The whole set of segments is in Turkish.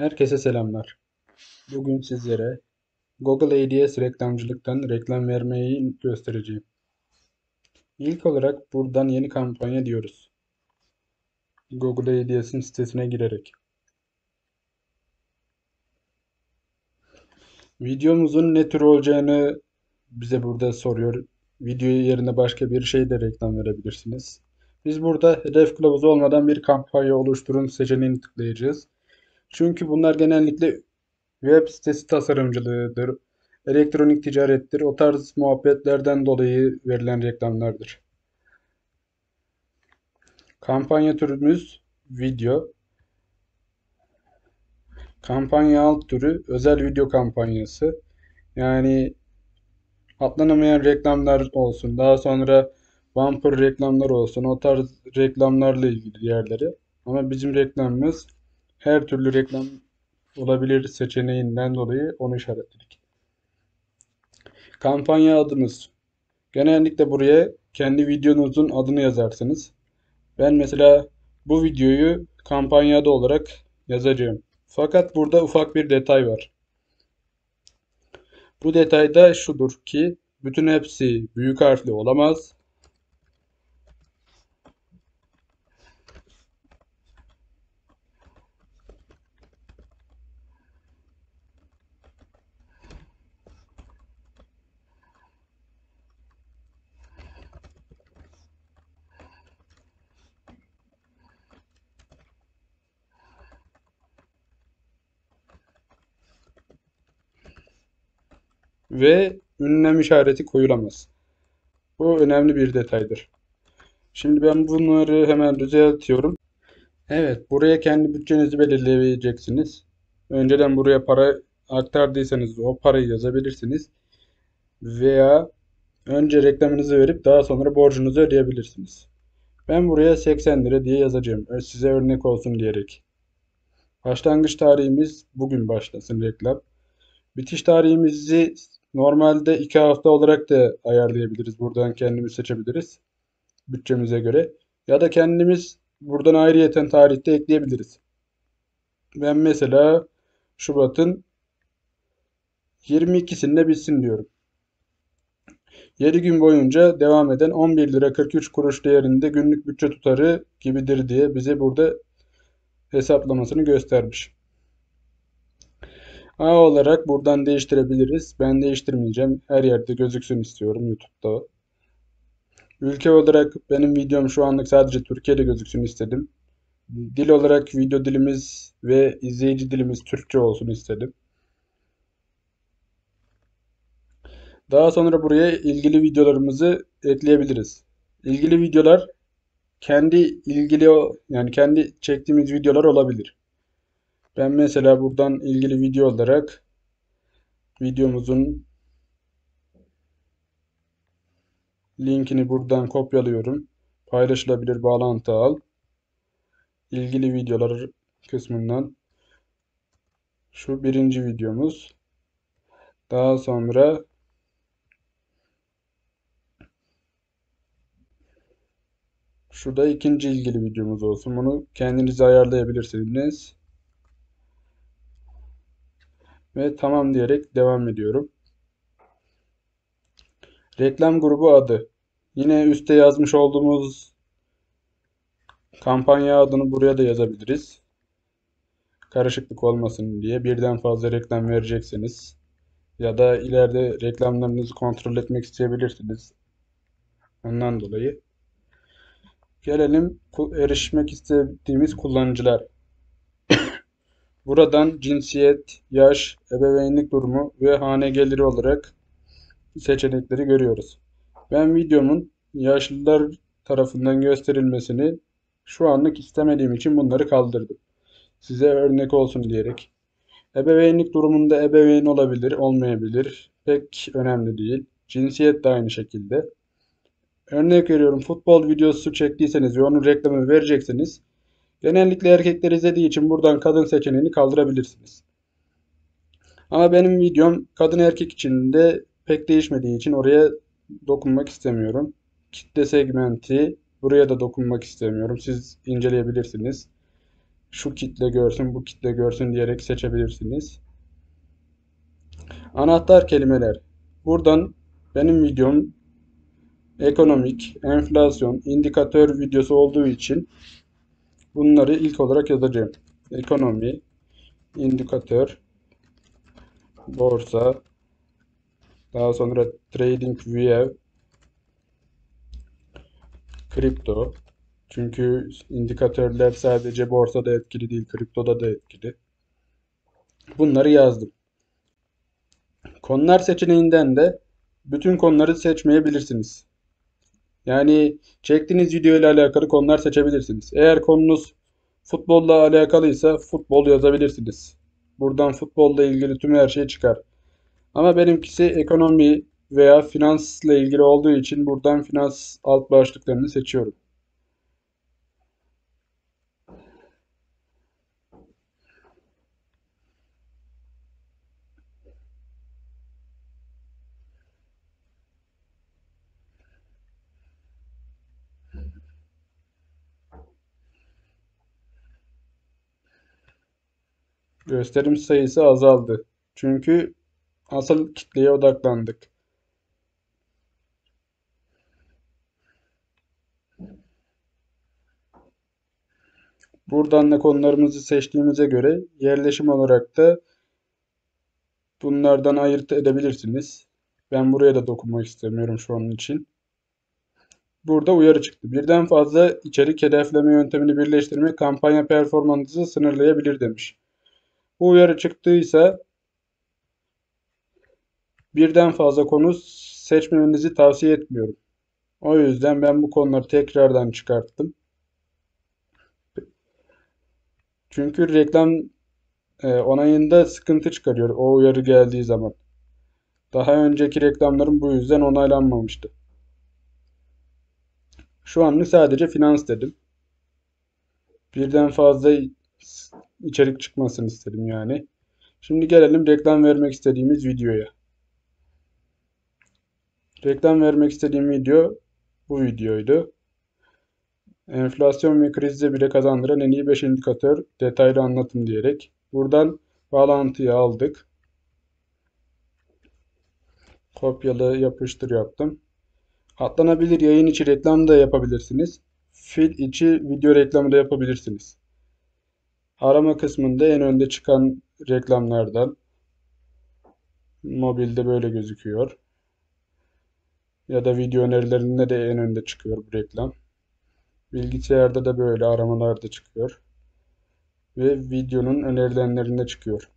Herkese selamlar. Bugün sizlere Google Ads reklamcılıktan reklam vermeyi göstereceğim. İlk olarak buradan yeni kampanya diyoruz. Google Ads'in sitesine girerek. Videomuzun ne tür olacağını bize burada soruyor. Video yerine başka bir şey de reklam verebilirsiniz. Biz burada hedef kılavuzu olmadan bir kampanya oluşturun seçeneğini tıklayacağız. Çünkü bunlar genellikle web sitesi tasarımcılığıdır, elektronik ticarettir, o tarz muhabbetlerden dolayı verilen reklamlardır. Kampanya türümüz video. Kampanya alt türü özel video kampanyası. Yani atlanamayan reklamlar olsun, daha sonra bumper reklamlar olsun, o tarz reklamlarla ilgili yerleri. Ama bizim reklamımız her türlü reklam olabilir seçeneğinden dolayı onu işaretledik. Kampanya adımız. Genellikle buraya kendi videonuzun adını yazarsınız. Ben mesela bu videoyu kampanya adı olarak yazacağım. Fakat burada ufak bir detay var. Bu detay da şudur ki bütün hepsi büyük harfli olamaz. Ve ünlem işareti koyulamaz. Bu önemli bir detaydır. Şimdi ben bunları hemen düzeltiyorum. Evet, buraya kendi bütçenizi belirleyeceksiniz. Önceden buraya para aktardıysanız o parayı yazabilirsiniz. Veya önce reklamınızı verip daha sonra borcunuzu ödeyebilirsiniz. Ben buraya 80 lira diye yazacağım. Size örnek olsun diyerek. Başlangıç tarihimiz bugün başlasın reklam. Bitiş tarihimizi normalde 2 hafta olarak da ayarlayabiliriz. Buradan kendimiz seçebiliriz. Bütçemize göre. Ya da kendimiz buradan ayrıyeten tarihte ekleyebiliriz. Ben mesela Şubat'ın 22'sinde bitsin diyorum. 7 gün boyunca devam eden 11 lira 43 kuruş değerinde günlük bütçe tutarı gibidir diye bize burada hesaplamasını göstermiş. A olarak buradan değiştirebiliriz. Ben değiştirmeyeceğim. Her yerde gözüksün istiyorum YouTube'da. Ülke olarak benim videom şu anlık sadece Türkiye'de gözüksün istedim. Dil olarak video dilimiz ve izleyici dilimiz Türkçe olsun istedim. Daha sonra buraya ilgili videolarımızı ekleyebiliriz. İlgili videolar kendi çektiğimiz videolar olabilir. Ben mesela buradan ilgili video olarak videomuzun linkini buradan kopyalıyorum. Paylaşılabilir bağlantı al. İlgili videolar kısmından şu birinci videomuz. Daha sonra şu da ikinci ilgili videomuz olsun. Bunu kendiniz ayarlayabilirsiniz. Ve tamam diyerek devam ediyorum. Reklam grubu adı. Yine üstte yazmış olduğumuz kampanya adını buraya da yazabiliriz. Karışıklık olmasın diye birden fazla reklam vereceksiniz. Ya da ileride reklamlarınızı kontrol etmek isteyebilirsiniz. Ondan dolayı. Gelelim erişmek istediğimiz kullanıcılar. Buradan cinsiyet, yaş, ebeveynlik durumu ve hane geliri olarak seçenekleri görüyoruz. Ben videomun yaşlılar tarafından gösterilmesini şu anlık istemediğim için bunları kaldırdım. Size örnek olsun diyerek. Ebeveynlik durumunda ebeveyn olabilir, olmayabilir. Pek önemli değil. Cinsiyet de aynı şekilde. Örnek veriyorum, futbol videosu çektiyseniz ve onun reklamını verecekseniz genellikle erkekler izlediği için buradan kadın seçeneğini kaldırabilirsiniz. Ama benim videom kadın erkek için de pek değişmediği için oraya dokunmak istemiyorum. Kitle segmenti buraya da dokunmak istemiyorum. Siz inceleyebilirsiniz. şu kitle görsün, bu kitle görsün diyerek seçebilirsiniz. Anahtar kelimeler. Buradan benim videom ekonomik, enflasyon, indikatör videosu olduğu için bunları ilk olarak yazacağım. Ekonomi, indikatör, borsa, daha sonra Trading View, kripto. Çünkü indikatörler sadece borsada etkili değil, kriptoda da etkili. Bunları yazdım. Konular seçeneğinden de bütün konuları seçmeyebilirsiniz. Yani çektiğiniz video ile alakalı konular seçebilirsiniz. Eğer konunuz futbolla alakalıysa futbol yazabilirsiniz. Buradan futbolla ilgili tüm her şey çıkar. Ama benimkisi ekonomi veya finansla ilgili olduğu için buradan finans alt başlıklarını seçiyorum. Gösterim sayısı azaldı. Çünkü asıl kitleye odaklandık. Buradan da konularımızı seçtiğimize göre yerleşim olarak da bunlardan ayırt edebilirsiniz. Ben buraya da dokunmak istemiyorum şu an için. Burada uyarı çıktı. Birden fazla içerik hedefleme yöntemini birleştirme kampanya performansınızı sınırlayabilir demiş. Bu uyarı çıktıysa birden fazla konu seçmemenizi tavsiye etmiyorum. O yüzden ben bu konuları tekrardan çıkarttım. Çünkü reklam onayında sıkıntı çıkarıyor o uyarı geldiği zaman. Daha önceki reklamlarım bu yüzden onaylanmamıştı. Şu anlık sadece finans dedim. Birden fazla içerik çıkmasını istedim yani. Şimdi gelelim reklam vermek istediğimiz videoya. Reklam vermek istediğim video bu videoydu. Enflasyon ve krizde bile kazandıran en iyi 5 indikatör detaylı anlatım diyerek buradan bağlantıyı aldık. Kopyala yapıştır yaptım. Atlanabilir yayın içi reklam da yapabilirsiniz. Feed içi video reklamı da yapabilirsiniz. Arama kısmında en önde çıkan reklamlardan mobilde böyle gözüküyor. Ya da video önerilerinde de en önde çıkıyor bu reklam. Bilgisayarda da böyle aramalarda çıkıyor. Ve videonun önerilenlerinde çıkıyor.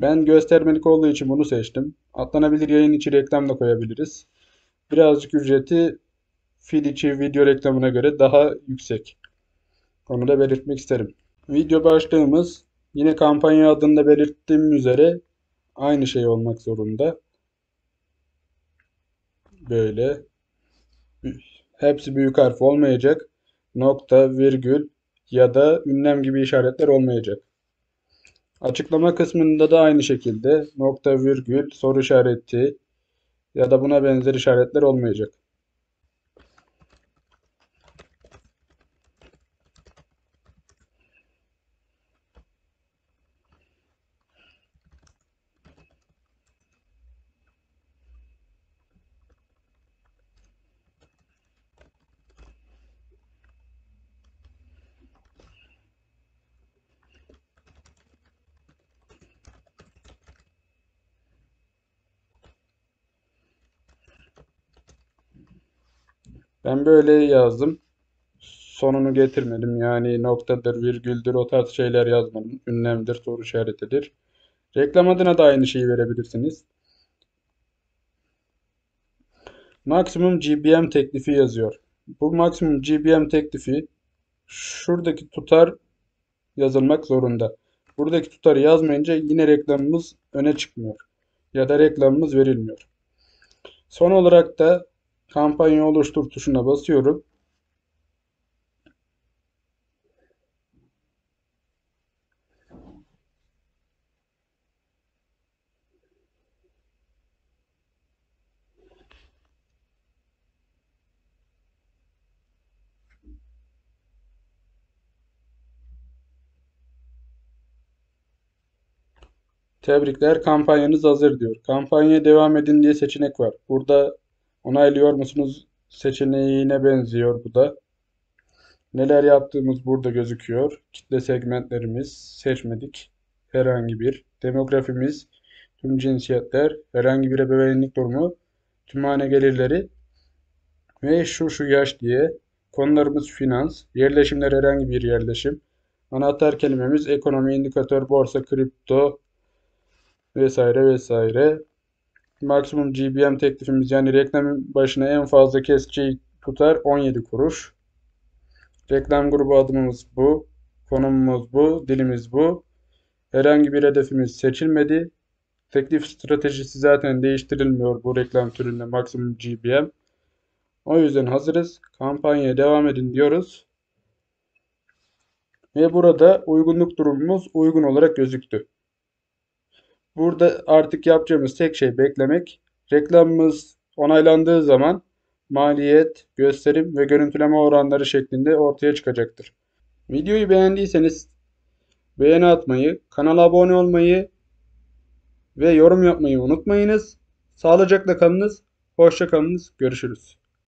Ben göstermelik olduğu için bunu seçtim. Atlanabilir yayın içi reklam da koyabiliriz. Birazcık ücreti feed içi video reklamına göre daha yüksek. Onu da belirtmek isterim. Video başlığımız yine kampanya adında belirttiğim üzere aynı şey olmak zorunda. Böyle. Hepsi büyük harf olmayacak. Nokta, virgül ya da ünlem gibi işaretler olmayacak. Açıklama kısmında da aynı şekilde nokta, virgül, soru işareti ya da buna benzer işaretler olmayacak. Ben böyle yazdım. Sonunu getirmedim. Yani noktadır, virgüldür, o tarz şeyler yazmadım. Ünlemdir, soru işaretidir. Reklam adına da aynı şeyi verebilirsiniz. Maksimum GBM teklifi yazıyor. Bu maksimum GBM teklifi şuradaki tutar yazılmak zorunda. Buradaki tutarı yazmayınca yine reklamımız öne çıkmıyor. Ya da reklamımız verilmiyor. Son olarak da kampanya oluştur tuşuna basıyorum. Tebrikler, kampanyanız hazır diyor. Kampanyaya devam edin diye seçenek var. Burada onaylıyor musunuz seçeneğine benziyor bu da. Neler yaptığımız burada gözüküyor. Kitle segmentlerimiz seçmedik. Herhangi bir. Demografimiz, tüm cinsiyetler, herhangi bir ebeveynlik durumu, tümhane gelirleri ve şu yaş diye. Konularımız finans, yerleşimler herhangi bir yerleşim. Anahtar kelimemiz ekonomi, indikatör, borsa, kripto vesaire vesaire. Maksimum GBM teklifimiz yani reklam başına en fazla kesici tutar 17 kuruş. Reklam grubu adımız bu. Konumumuz bu. Dilimiz bu. Herhangi bir hedefimiz seçilmedi. Teklif stratejisi zaten değiştirilmiyor bu reklam türünde maksimum GBM. O yüzden hazırız. Kampanyaya devam edin diyoruz. Ve burada uygunluk durumumuz uygun olarak gözüktü. Burada artık yapacağımız tek şey beklemek. Reklamımız onaylandığı zaman maliyet, gösterim ve görüntüleme oranları şeklinde ortaya çıkacaktır. Videoyu beğendiyseniz beğeni atmayı, kanala abone olmayı ve yorum yapmayı unutmayınız. Sağlıcakla kalınız, hoşça kalınız, görüşürüz.